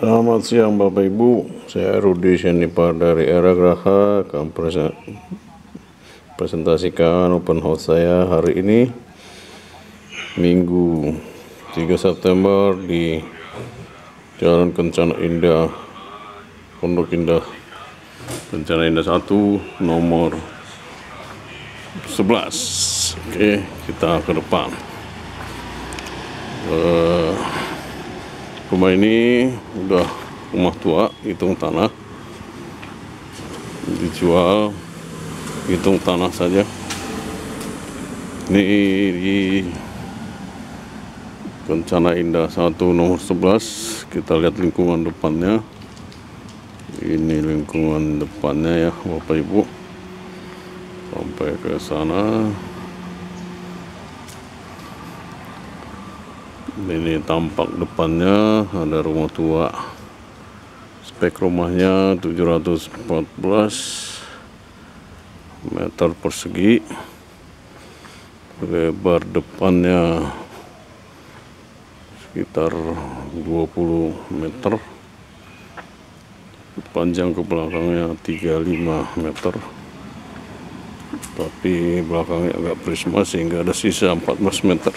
Selamat siang Bapak Ibu, saya Rudy Sianipar dari Era Graha akan presentasikan open house saya hari ini Minggu 3 September di Jalan Kencana Indah, Pondok Indah, Kencana Indah 1 nomor 11. Oke, kita ke depan. Rumah ini udah rumah tua, hitung tanah, dijual hitung tanah saja. Ini di Kencana Indah 1 nomor 11. Kita lihat lingkungan depannya. Ini lingkungan depannya ya Bapak Ibu, sampai ke sana. Ini tampak depannya, ada rumah tua. Spek rumahnya 714 meter persegi. Lebar depannya sekitar 20 meter. Panjang ke belakangnya 35 meter. Tapi belakangnya agak prisma sehingga ada sisa 14 meter.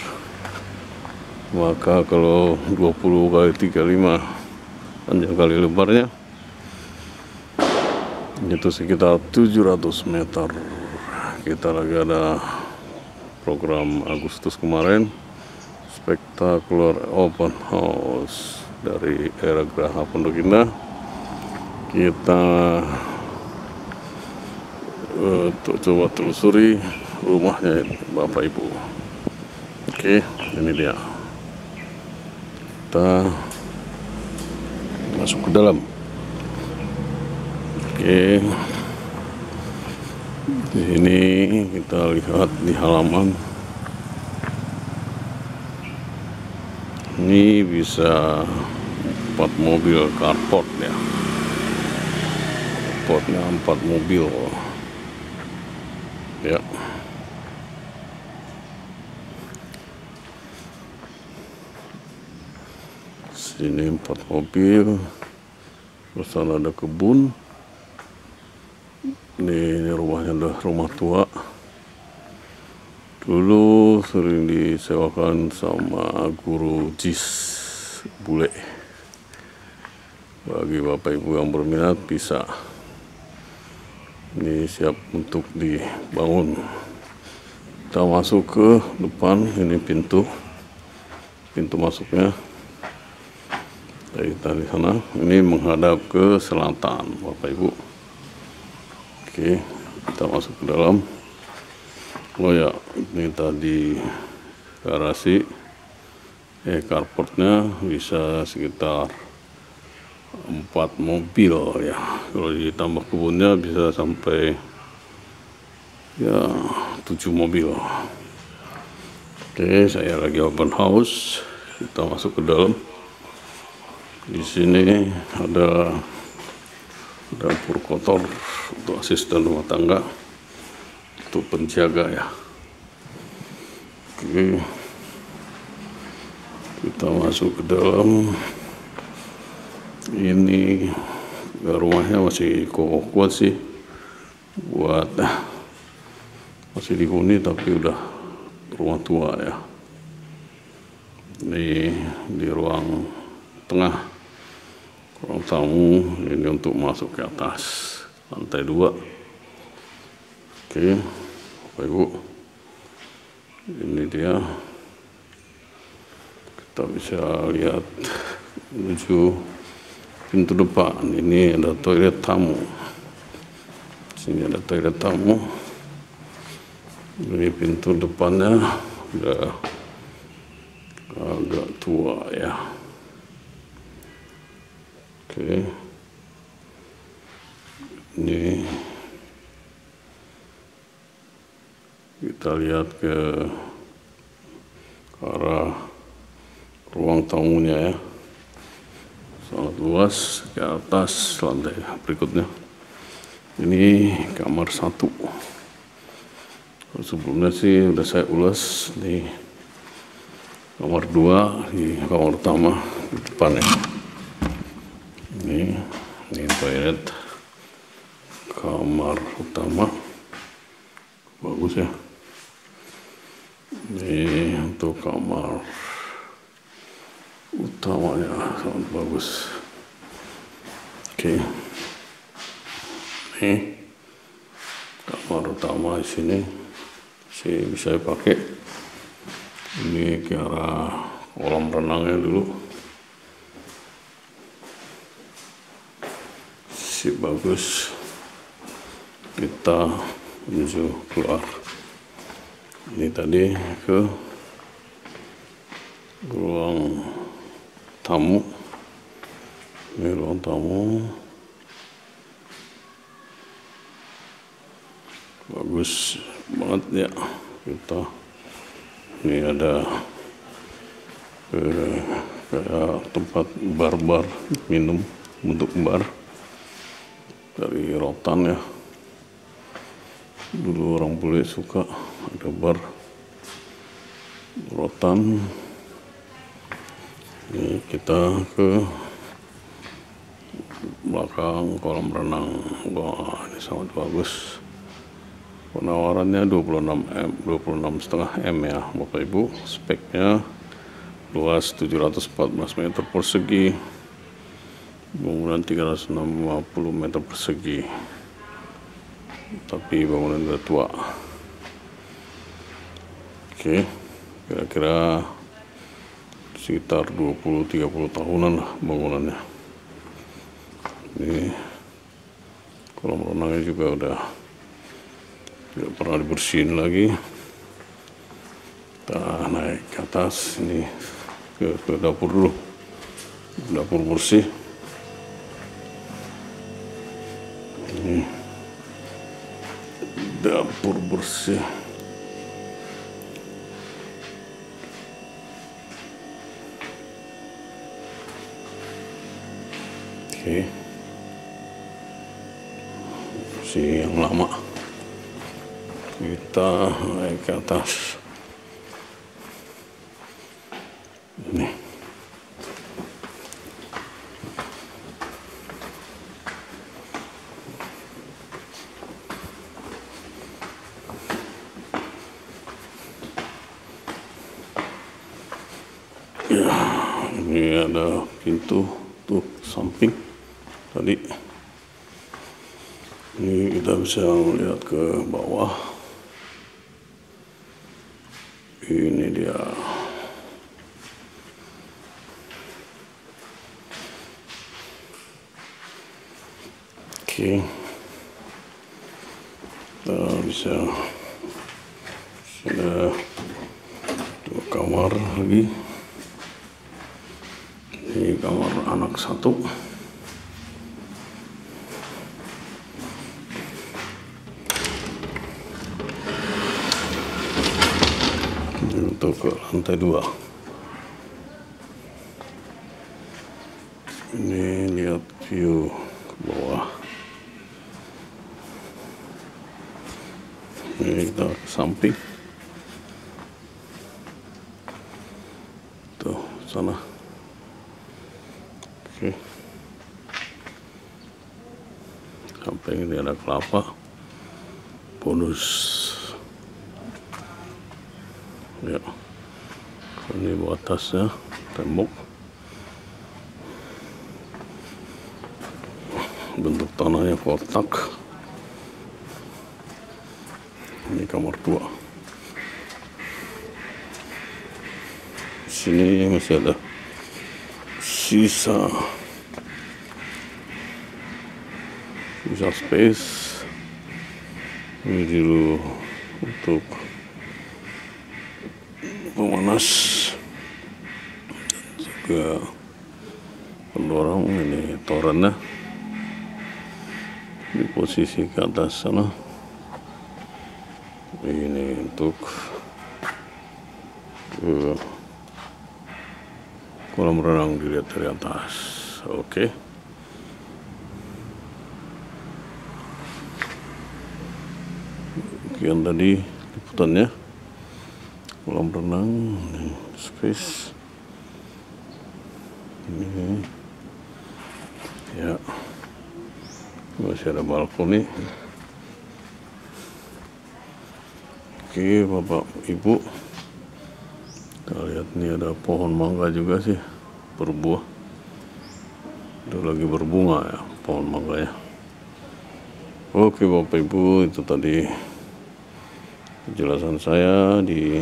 Maka kalau 20 kali 35 panjang kali lebarnya itu sekitar 700 meter. Kita lagi ada program Agustus kemarin, spektakuler open house dari Era Graha Pondok Indah. Kita coba telusuri rumahnya Bapak Ibu. Oke, ini dia, kita masuk ke dalam. Oke, di sini kita lihat di halaman ini bisa 4 mobil carport ya, carportnya 4 mobil ya. Sini 4 mobil, terus sana ada kebun. Ini rumahnya adalah rumah tua, dulu sering disewakan sama guru JIS bule. Bagi Bapak Ibu yang berminat bisa, ini siap untuk dibangun. Kita masuk ke depan, ini pintu masuknya dari sana, ini menghadap ke selatan Bapak Ibu. Oke, kita masuk ke dalam. Oh ya, ini tadi garasi, carportnya bisa sekitar 4 mobil ya. Kalau ditambah kebunnya bisa sampai ya 7 mobil. Oke, saya lagi open house, kita masuk ke dalam. Di sini ada dapur kotor untuk asisten rumah tangga, untuk penjaga ya. Oke, kita masuk ke dalam. Ini rumahnya masih kokoh kuat sih, buat masih dihuni tapi udah rumah tua ya. Ini di ruang tengah ruang tamu, ini untuk masuk ke atas lantai 2. Oke Bapak Ibu, ini dia, kita bisa lihat menuju pintu depan. Ini ada toilet tamu, sini ada toilet tamu. Ini pintu depannya udah agak tua ya. Oke, ini kita lihat ke arah ruang tamunya ya, sangat luas, ke atas lantai berikutnya. Ini kamar 1. Sebelumnya sih udah saya ulas di kamar 2, di kamar utama di depannya. set kamar utama, bagus ya. Ini untuk kamar utamanya sangat bagus. Oke, ini kamar utama di sini sih bisa dipakai. Ini ke arah kolam renangnya dulu. Si bagus, kita menuju keluar. Ini tadi ke ruang tamu. Ini ruang tamu bagus banget ya. Kita ini ada kayak tempat bar-bar minum, untuk bar dari rotan ya. Dulu orang bule suka ada bar rotan. Ini kita ke belakang kolam renang. Wah, ini sangat bagus. Penawarannya 26,5 M ya Bapak Ibu. Speknya luas 714 meter persegi, bangunan 360 meter persegi, tapi bangunan udah tua. Oke, kira-kira sekitar 20-30 tahunan lah bangunannya. Ini kolam renangnya juga udah tidak pernah dibersihin lagi. Kita naik ke atas, ini ke dapur dulu, dapur bersih. Ini dapur bersih. Oke, bersih yang lama. Kita naik ke atas. Nih, ya, ini ada pintu tuh samping tadi. Ini kita bisa melihat ke bawah. Ini dia. Oke, kita bisa sudah dua kamar lagi. Ini kamar anak satu. Ini untuk ke lantai dua. Ini lihat view ke bawah. Ini kita ke samping tuh sana. Oke, samping ini ada kelapa bonus ya. Ini batasnya tembok bentuk tanahnya kotak. Ini kamar dua. Di sini masih ada sisa space. Ini dulu untuk pemanas dan juga pendorong. Ini torennya di posisi ke atas sana. Ini untuk kolam renang dilihat dari atas. Oke. Sekian tadi liputannya. Kolam renang, space. Ini ya. Masih ada balkon nih. Oke, Bapak Ibu, kita lihat nih ada pohon mangga juga sih, berbuah. Itu lagi berbunga ya, pohon mangga ya. Oke Bapak Ibu, itu tadi penjelasan saya di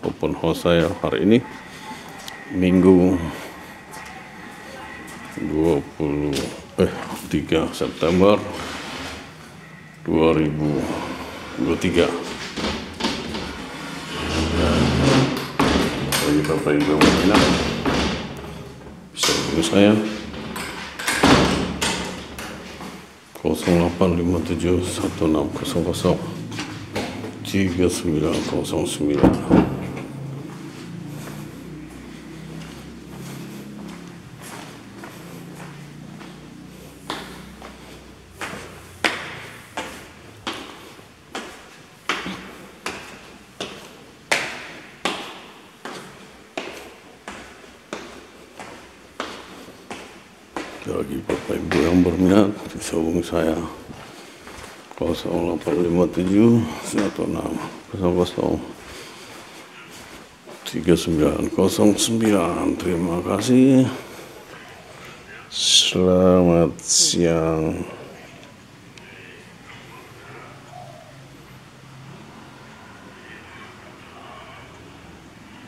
open house saya hari ini, Minggu 3 September 2023. Bagi Bapak Ibu yang minat bisa hubungi saya 0857 1600 3909. Bagi Bapak Ibu yang berminat bisa hubungi saya 0857 1600 3909. Terima kasih. Selamat siang.